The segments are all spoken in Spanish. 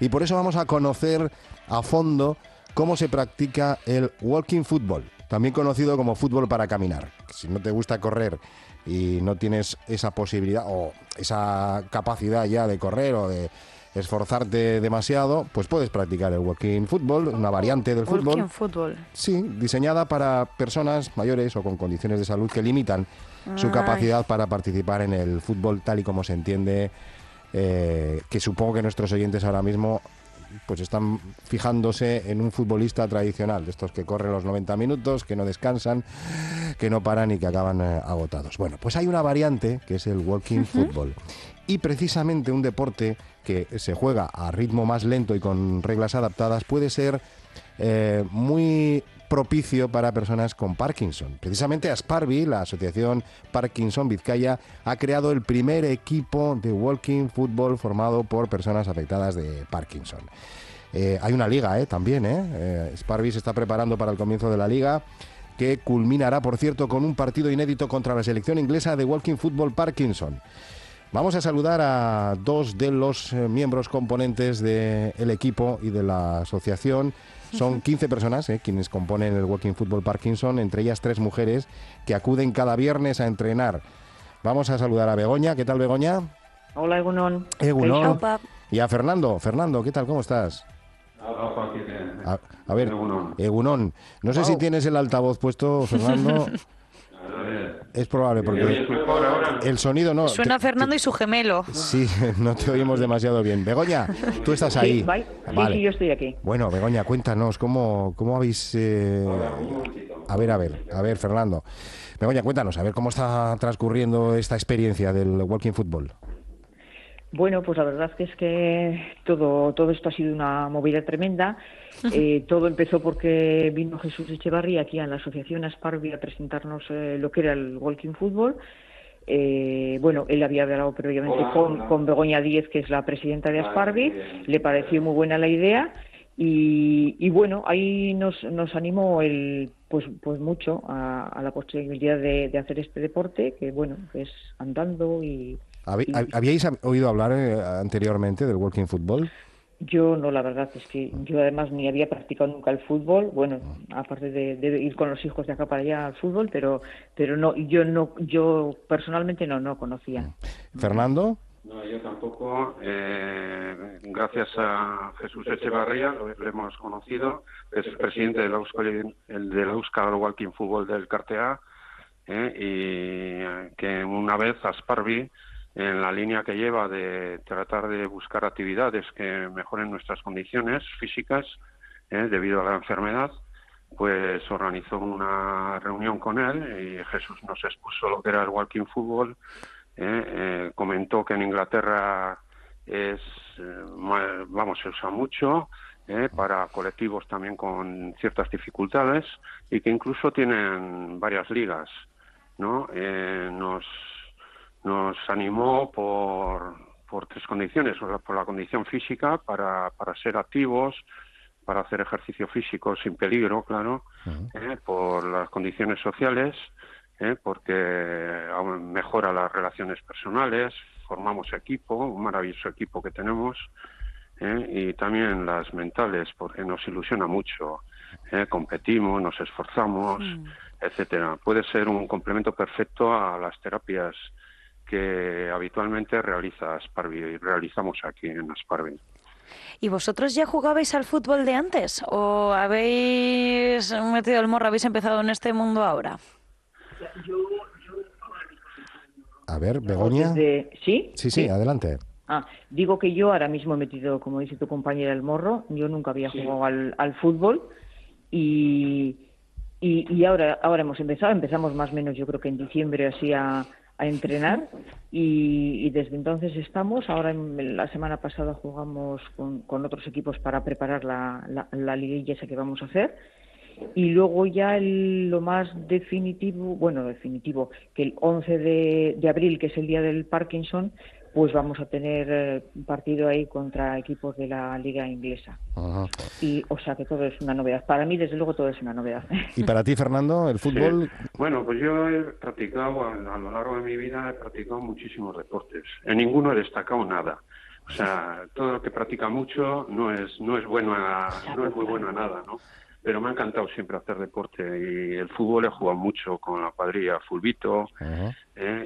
y por eso vamos a conocer a fondo cómo se practica el walking football, también conocido como fútbol para caminar. Si no te gusta correr y no tienes esa posibilidad o esa capacidad ya de correr o de esforzarte demasiado, pues puedes practicar el walking football, una variante del fútbol. Walking football. Sí, diseñada para personas mayores o con condiciones de salud que limitan su capacidad para participar en el fútbol tal y como se entiende, que supongo que nuestros oyentes ahora mismo pues están fijándose en un futbolista tradicional, de estos que corren los 90 minutos, que no descansan, que no paran y que acaban agotados. Bueno, pues hay una variante que es el walking football, y precisamente un deporte que se juega a ritmo más lento y con reglas adaptadas puede ser muy propicio para personas con Parkinson. Precisamente Asparbi, la Asociación Parkinson Vizcaya, ha creado el primer equipo de walking football formado por personas afectadas de Parkinson. Hay una liga también. Asparbi se está preparando para el comienzo de la liga, que culminará, por cierto, con un partido inédito contra la selección inglesa de walking football Parkinson. Vamos a saludar a dos de los miembros componentes del equipo y de la asociación. Son 15 personas quienes componen el Walking Football Parkinson, entre ellas 3 mujeres que acuden cada viernes a entrenar. Vamos a saludar a Begoña. ¿Qué tal, Begoña? Hola, Egunon. Egunon. Y a Fernando. Fernando, ¿qué tal? ¿Cómo estás? A ver, Egunon. No sé si tienes el altavoz puesto, Fernando. Es probable, porque el sonido no... Suena Fernando y su gemelo. Sí, no te oímos demasiado bien. Begoña, tú estás ahí. Vale. Sí, yo estoy aquí. Bueno, Begoña, cuéntanos, ¿cómo habéis...? A ver, Fernando. Begoña, cuéntanos, a ver cómo está transcurriendo esta experiencia del walking football. Bueno, pues la verdad es que todo esto ha sido una movida tremenda. Todo empezó porque vino Jesús Echevarría aquí a la asociación Asparbi a presentarnos lo que era el walking football. Bueno, él había hablado previamente con Begoña Díez, que es la presidenta de Asparbi. Le pareció muy buena la idea y bueno, ahí nos animó pues mucho a la posibilidad de hacer este deporte, que bueno, es andando y... ¿Habíais oído hablar anteriormente del walking football? Yo no, la verdad es que yo además ni había practicado nunca el fútbol. Bueno, aparte de ir con los hijos de acá para allá al fútbol, pero yo personalmente no conocía. ¿Fernando? No, yo tampoco. Gracias a Jesús Echevarría lo hemos conocido. Es el presidente del Euskadi walking football del Cartea, y que una vez Asparbi, en la línea que lleva de tratar de buscar actividades que mejoren nuestras condiciones físicas debido a la enfermedad, pues organizó una reunión con él y Jesús nos expuso lo que era el walking football. Comentó que en Inglaterra se usa mucho para colectivos también con ciertas dificultades y que incluso tienen varias ligas, ¿no? Nos animó por 3 condiciones: por la condición física, para ser activos, para hacer ejercicio físico sin peligro, claro, por las condiciones sociales, porque aún mejora las relaciones personales, formamos equipo, un maravilloso equipo que tenemos, y también las mentales, porque nos ilusiona mucho, competimos, nos esforzamos, etcétera. Puede ser un complemento perfecto a las terapias que habitualmente realiza Asparbi, realizamos aquí en Asparbi. ¿Y vosotros ya jugabais al fútbol de antes o habéis metido el morro, habéis empezado en este mundo ahora? A ver, Begoña. ¿Sí? Sí, adelante. Digo que yo ahora mismo he metido, como dice tu compañera, el morro. Yo nunca había jugado al fútbol y ahora hemos empezado. Empezamos más o menos, yo creo que en diciembre, así a entrenar y desde entonces estamos. Ahora la semana pasada jugamos con otros equipos para preparar la liguilla esa que vamos a hacer y luego ya lo más definitivo, que el 11 de abril, que es el día del Parkinson, pues vamos a tener partido ahí contra equipos de la liga inglesa. Ajá. Y o sea que todo es una novedad. Para mí, desde luego, todo es una novedad. ¿Y para ti, Fernando, el fútbol? Sí. Bueno, pues yo he practicado, a lo largo de mi vida, he practicado muchísimos deportes. En ninguno he destacado nada. O sea, todo lo que practica mucho no es muy bueno a nada, ¿no? Pero me ha encantado siempre hacer deporte, y el fútbol he jugado mucho con la cuadrilla Fulbito,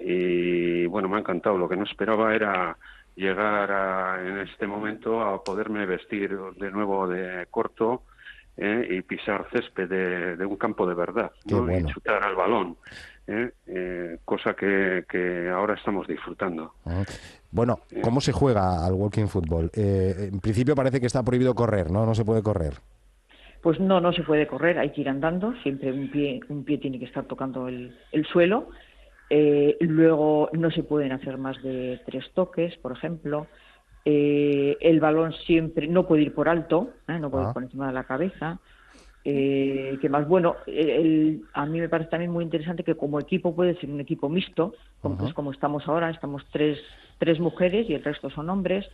y bueno, me ha encantado. Lo que no esperaba era llegar en este momento a poderme vestir de nuevo de corto, y pisar césped de un campo de verdad, ¿no? Bueno. Y chutar al balón, cosa que ahora estamos disfrutando. Bueno, ¿cómo se juega al walking football? En principio parece que está prohibido correr, ¿no? No se puede correr. Pues no se puede correr, hay que ir andando, siempre un pie tiene que estar tocando el suelo. Luego no se pueden hacer más de 3 toques, por ejemplo. El balón siempre no puede ir por alto, no puede ir por encima de la cabeza. Que más bueno, a mí me parece también muy interesante que como equipo puede ser un equipo mixto, como, como estamos ahora, estamos tres mujeres y el resto son hombres.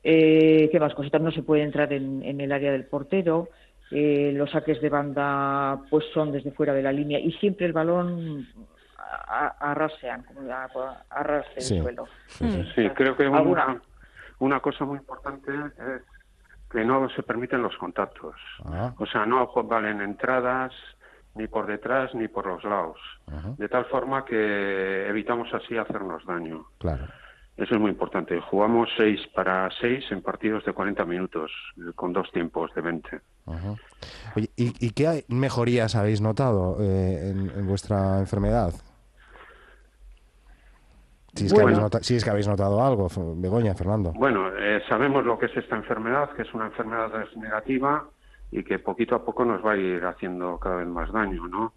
Que más cositas, no se puede entrar en el área del portero. Los saques de banda pues son desde fuera de la línea y siempre el balón arrasa el suelo. Sí, creo que una cosa muy importante es que no se permiten los contactos. O sea, no valen entradas ni por detrás ni por los lados, de tal forma que evitamos así hacernos daño. Claro. Eso es muy importante. Jugamos 6 para 6 en partidos de 40 minutos, con 2 tiempos de 20. Oye, ¿y qué mejorías habéis notado en vuestra enfermedad? Si es que habéis notado algo, Begoña, Fernando. Bueno, sabemos lo que es esta enfermedad, que es una enfermedad degenerativa y que poquito a poco nos va a ir haciendo cada vez más daño, ¿no?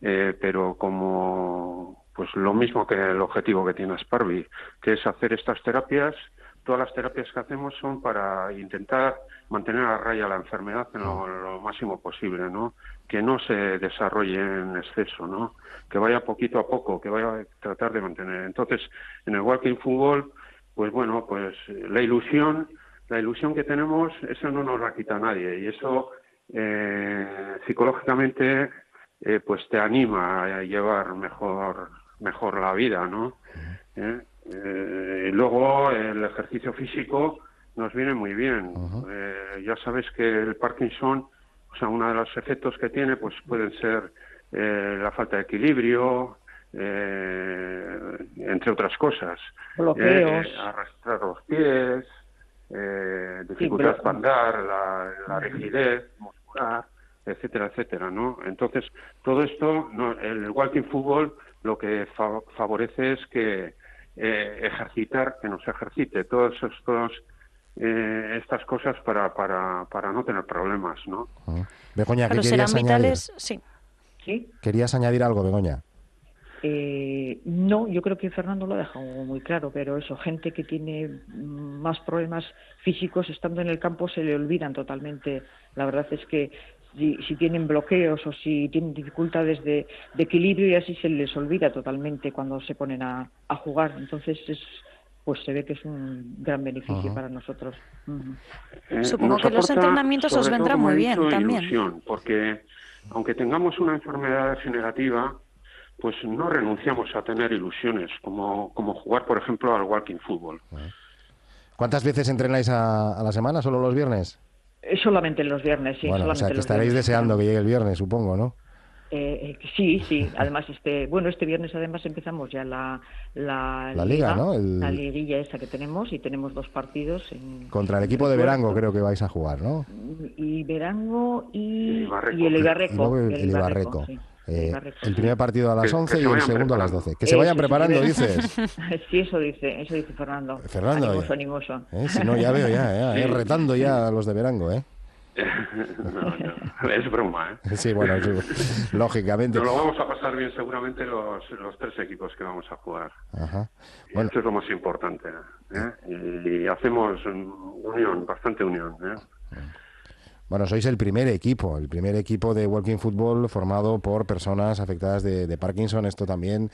Pero como... Pues lo mismo que el objetivo que tiene Asparbi, que es hacer estas terapias. Todas las terapias que hacemos son para intentar mantener a raya la enfermedad en lo máximo posible, ¿no? Que no se desarrolle en exceso, ¿no? Que vaya poquito a poco, que vaya a tratar de mantener. Entonces, en el walking football, pues bueno, pues la ilusión que tenemos, eso no nos la quita nadie, y eso psicológicamente pues te anima a llevar mejor la vida, ¿no? Y luego el ejercicio físico nos viene muy bien. Ya sabes que el Parkinson, o sea, uno de los efectos que tiene, pues pueden ser la falta de equilibrio, entre otras cosas. Bloqueos. Arrastrar los pies, dificultad para andar, la rigidez muscular, etcétera, etcétera, ¿no? Entonces, todo esto, el walking football lo que favorece es que nos ejercite todas estas cosas para no tener problemas, ¿no? Begoña, ¿qué querías añadir? Sí. ¿Querías añadir algo, Begoña? No, yo creo que Fernando lo ha dejado muy claro, pero eso, gente que tiene más problemas físicos estando en el campo se le olvidan totalmente. La verdad es que si tienen bloqueos o si tienen dificultades de equilibrio, y así se les olvida totalmente cuando se ponen a jugar. Entonces pues se ve que es un gran beneficio para nosotros. Supongo que los entrenamientos os vendrán muy bien también. Ilusión, porque aunque tengamos una enfermedad degenerativa, pues no renunciamos a tener ilusiones, como jugar, por ejemplo, al walking football. ¿Cuántas veces entrenáis a la semana? ¿Solo los viernes? Solamente los viernes, sí. Bueno, solamente, o sea, que estaréis deseando que llegue el viernes, supongo, ¿no? Sí. Además, este viernes además empezamos ya la liga, ¿no? La liguilla esa que tenemos, y tenemos 2 partidos. Contra el equipo de Berango creo que vais a jugar, ¿no? Y Berango y el Ibarreco. El Ibarreco. Sí. El primer partido a las 11 y el segundo a las 12. Que se vayan preparando, dices. Sí, eso dice Fernando. Animoso. Si no, ya veo, ya retando ya a los de Berango, ¿eh? No, es broma, ¿eh? Sí, bueno, lógicamente. Pero lo vamos a pasar bien seguramente los 3 equipos que vamos a jugar. Bueno. Esto es lo más importante, ¿eh? Y hacemos bastante unión, ¿eh? Bueno, sois el primer equipo de walking football formado por personas afectadas de Parkinson. Esto también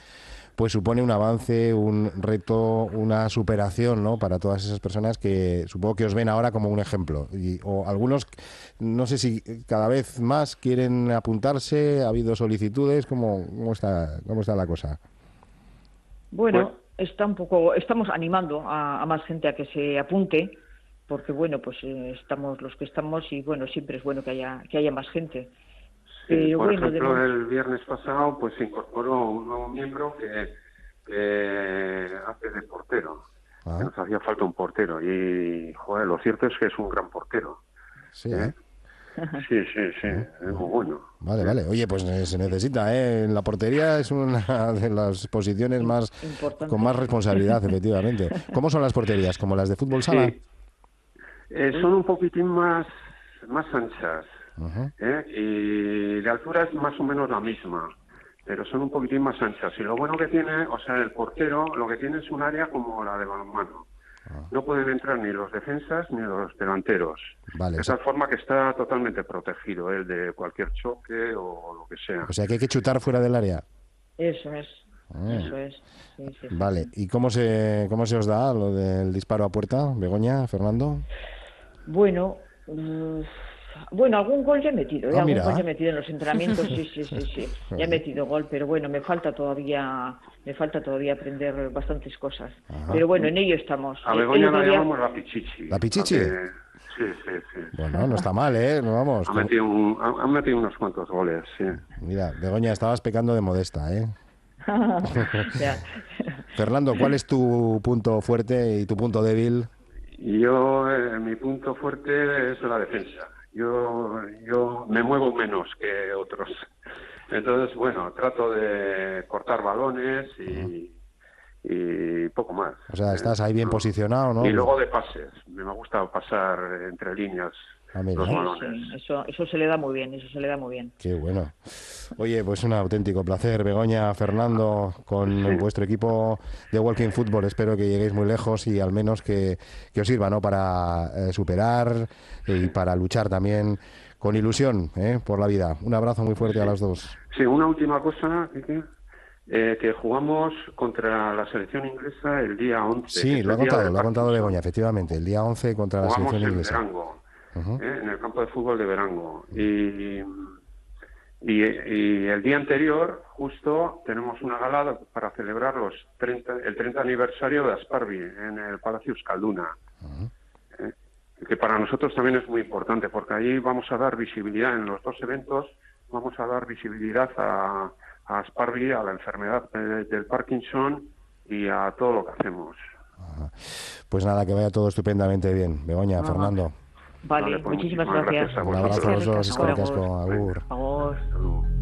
pues supone un avance, un reto, una superación, ¿no? Para todas esas personas que supongo que os ven ahora como un ejemplo. O algunos, no sé si cada vez más quieren apuntarse, ha habido solicitudes, ¿cómo está la cosa? Bueno, está un poco, estamos animando a más gente a que se apunte, porque bueno, pues estamos los que estamos y bueno, siempre es bueno que haya más gente. Sí, por bueno, ejemplo, el viernes pasado pues se incorporó un nuevo miembro que hace de portero. Ah. Nos hacía falta un portero y, joder, lo cierto es que es un gran portero. Sí, ¿eh? Sí, es muy bueno. Vale. Oye, pues se necesita, ¿eh? La portería es una de las posiciones más importante, con más responsabilidad, efectivamente. ¿Cómo son las porterías? ¿Como las de fútbol sala? Sí. Son un poquitín más anchas, uh-huh, y de altura es más o menos la misma, pero son un poquitín más anchas. Y lo bueno que tiene, o sea, el portero lo que tiene es un área como la de balonmano. No pueden entrar ni los defensas ni los delanteros. Vale, de tal forma que está totalmente protegido él de cualquier choque o lo que sea. O sea, que hay que chutar fuera del área. Eso es. Sí. Vale, ¿y cómo se os da lo del disparo a puerta, Begoña, Fernando? Bueno, algún gol ya he metido, en los entrenamientos, sí, ya he metido gol, pero bueno, me falta todavía aprender bastantes cosas. Ajá. Pero bueno, en ello estamos. A Begoña la llamamos la Pichichi. ¿La Pichichi? Sí. Bueno, no está mal, ¿eh? No, vamos. Han metido unos cuantos goles, sí. Mira, Begoña, estabas pecando de modesta, ¿eh? Fernando, ¿cuál es tu punto fuerte y tu punto débil? Yo, mi punto fuerte es la defensa. Yo me muevo menos que otros. Entonces, bueno, trato de cortar balones y poco más. O sea, estás ahí bien posicionado, ¿no? Y luego de pases. Me gusta pasar entre líneas. Los balones. Eso se le da muy bien, Qué bueno. Oye, pues un auténtico placer, Begoña, Fernando, con vuestro equipo de Walking Football. Espero que lleguéis muy lejos y al menos que os sirva, ¿no?, para superar y para luchar también con ilusión, por la vida. Un abrazo muy fuerte a las dos. Sí, una última cosa, Kike. Que jugamos contra la selección inglesa el día 11. Sí, lo ha contado Begoña, efectivamente. El día 11 contra la selección inglesa. Uh-huh. En el campo de fútbol de Berango. Y el día anterior, justo, tenemos una gala para celebrar el 30 aniversario de Asparbi en el Palacio Escalduna. Uh-huh. Que para nosotros también es muy importante, porque ahí vamos a dar visibilidad, en los dos eventos, vamos a dar visibilidad a Asparbi, a la enfermedad del Parkinson y a todo lo que hacemos. Uh-huh. Pues nada, que vaya todo estupendamente bien. Begoña, uh-huh, Fernando. Vale, muchísimas gracias. Un abrazo a los dos, es que agur.